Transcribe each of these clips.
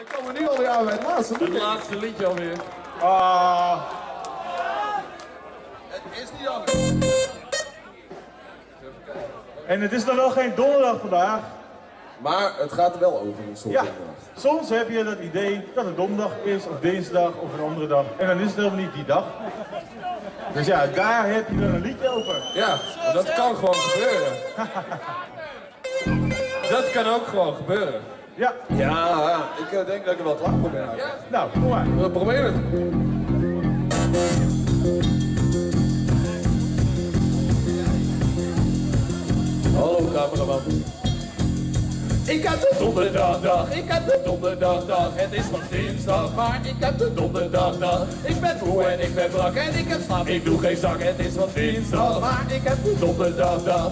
We komen nu alweer aan bij het laatste liedje. Het laatste liedje alweer. Ah. Het is niet anders. En het is dan wel geen donderdag vandaag. Maar het gaat er wel over een soort donderdag. Soms heb je dat idee dat het donderdag is, of dinsdag, of een andere dag. En dan is het helemaal niet die dag. Dus ja, daar heb je dan een liedje over. Ja, dat kan gewoon gebeuren. Dat kan ook gewoon gebeuren. Ja. Ja, ik denk dat ik er wel klaar voor ben. Ja? Nou, kom maar. We proberen het. Hallo cameraman. Ik heb de donderdagdag, ik heb de donderdagdag. Het is pas dinsdag, maar ik heb de donderdagdag. Ik ben moe en ik ben brak en ik heb slaap. Ik doe geen zak, het is pas dinsdag, maar ik heb de donderdagdag.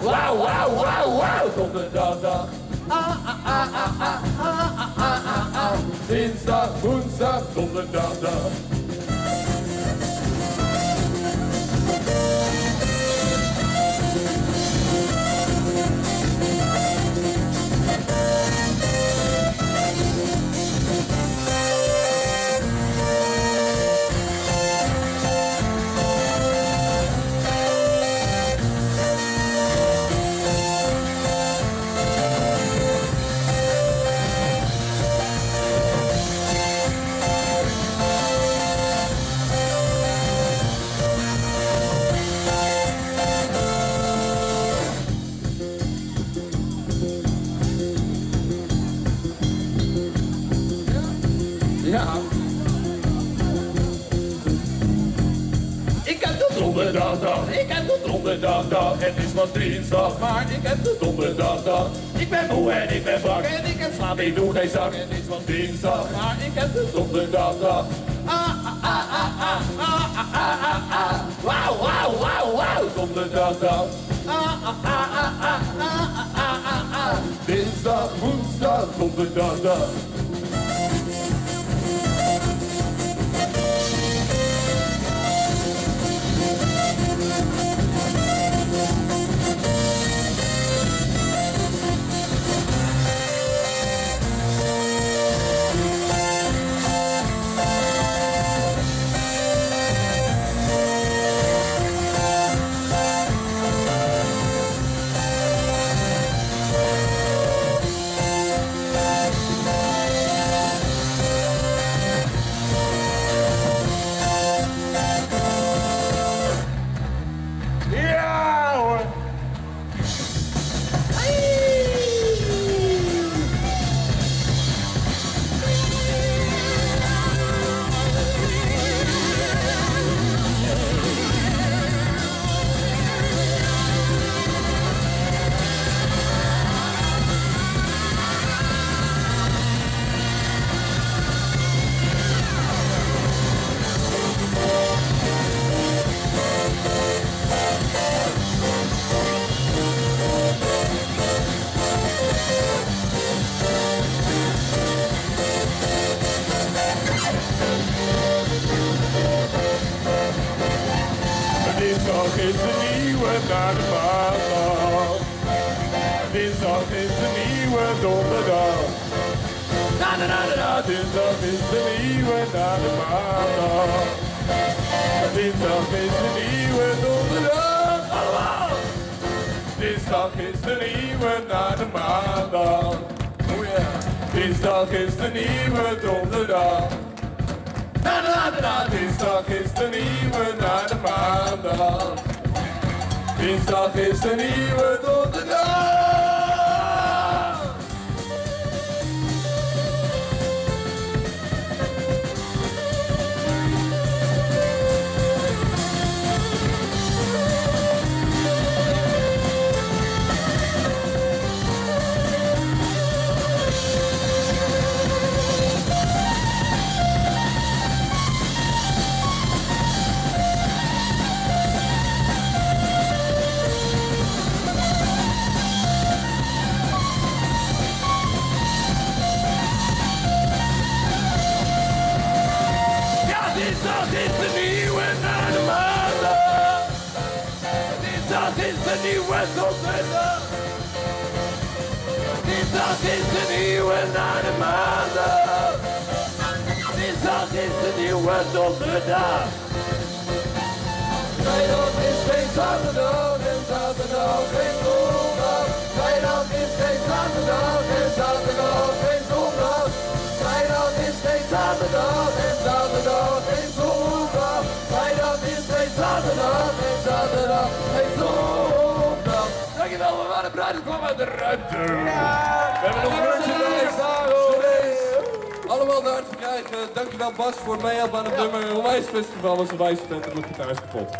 Wauw, wauw, wauw, wauw, donderdagdag. Dinsdag, woensdag, donderdagdag. Ik heb de donderdagdag, het is pas dinsdag, maar ik heb de donderdagdag. Ik ben moe en ik ben brak en ik heb slaap, ik doe geen zak. Het is pas dinsdag, maar ik heb de donderdagdag. Wauw, wauw, wauw, wauw, donderdagdag. Dinsdag, woensdag, donderdagdag. Dinsdag is de nieuwe naar de maandag. Dinsdag is de nieuwe donderdag. Na na na na. Dinsdag is de nieuwe naar de maandag. Dinsdag is de nieuwe donderdag. Dinsdag is de nieuwe naar de maandag. Dinsdag is de nieuwe donderdag. Na na na na. Dinsdag is de nieuwe naar de maandag. Dinsdag is de nieuwe donderdag. Dinsdag is de nieuwe donderdag. Dinsdag is de nieuwe na de maandag. Dinsdag is de nieuwe donderdag. Vrijdag is geen zaterdag en zaterdag geen zondag. Vrijdag is geen zaterdag en zaterdag geen zondag. Vrijdag is geen zaterdag en zaterdag geen zondag. Vrijdag is geen zaterdag en zaterdag geen zondag. Dankjewel, we waren Het Brein dat kwam uit de ruimte. We hebben nog allemaal de hart verkrijgen. Dankjewel Bas voor het meehelpen aan het nummer. Onwijs festival was een wijze vent en de gitaar is kapot.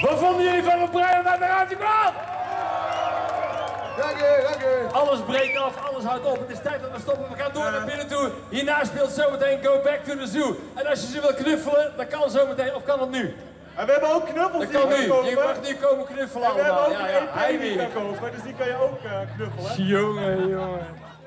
Wat vonden jullie van Het Brein dat uit de ruimte? Dank je, dank je. Alles breekt af, alles houdt op. Het is tijd dat we stoppen. We gaan door naar binnen toe. Hierna speelt zometeen Go Back to the Zoo. En als je ze wil knuffelen, dan kan zometeen, of kan dat nu? En we hebben ook knuffels die je kan nu. Je mag nu komen knuffelen allemaal. We hebben ook een EP die je kan kopen, dus die kan je ook knuffelen. Jongen, jongen.